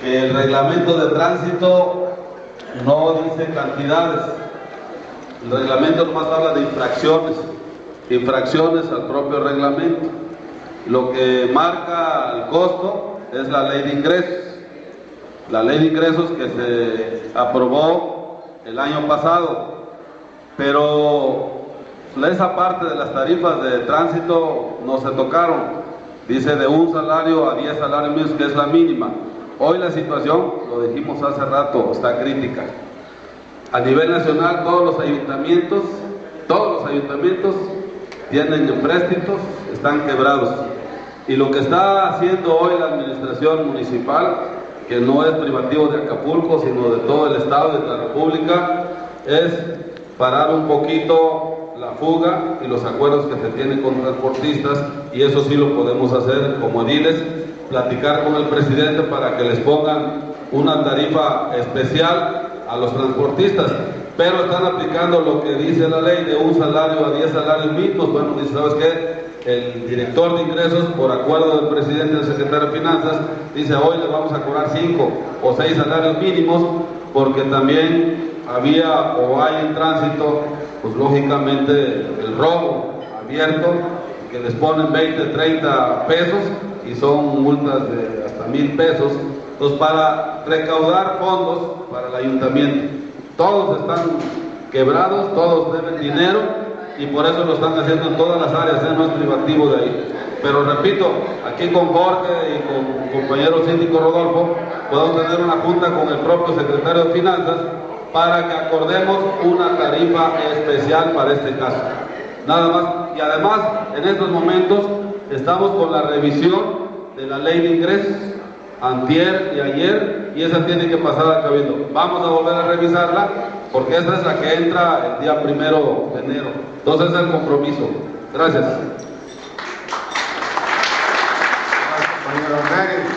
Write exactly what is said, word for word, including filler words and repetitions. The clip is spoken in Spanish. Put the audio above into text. que el reglamento de tránsito no dice cantidades, el reglamento nomás habla de infracciones, infracciones al propio reglamento. Lo que marca el costo es la ley de ingresos, la ley de ingresos que se aprobó el año pasado, pero esa parte de las tarifas de tránsito no se tocaron. Dice de un salario a diez salarios mínimos, que es la mínima. Hoy la situación, lo dijimos hace rato, está crítica. A nivel nacional, todos los ayuntamientos, todos los ayuntamientos tienen empréstitos, están quebrados. Y lo que está haciendo hoy la administración municipal, que no es privativo de Acapulco, sino de todo el estado y de la república, es parar un poquito la fuga y los acuerdos que se tienen con transportistas, y eso sí lo podemos hacer como ediles, platicar con el presidente para que les pongan una tarifa especial a los transportistas, pero están aplicando lo que dice la ley de un salario a diez salarios mínimos. Bueno, dice, ¿sabes qué? El director de ingresos, por acuerdo del presidente del secretario de finanzas, dice hoy le vamos a cobrar cinco o seis salarios mínimos, porque también había o hay en tránsito, pues lógicamente, el robo abierto, que les ponen veinte, treinta pesos y son multas de hasta mil pesos. Entonces, para recaudar fondos para el ayuntamiento, todos están quebrados, todos deben dinero, y por eso lo están haciendo en todas las áreas, ¿eh? No es privativo de ahí. Pero repito, aquí con Jorge y con compañero síndico Rodolfo, podemos tener una junta con el propio secretario de Finanzas para que acordemos una tarifa especial para este caso. Nada más. Y además, en estos momentos, estamos con la revisión de la ley de ingresos, antier y ayer, y esa tiene que pasar al Cabildo. Vamos a volver a revisarla, porque esa es la que entra el día primero de enero. Entonces, es el compromiso. Gracias. Gracias, señor Ortega.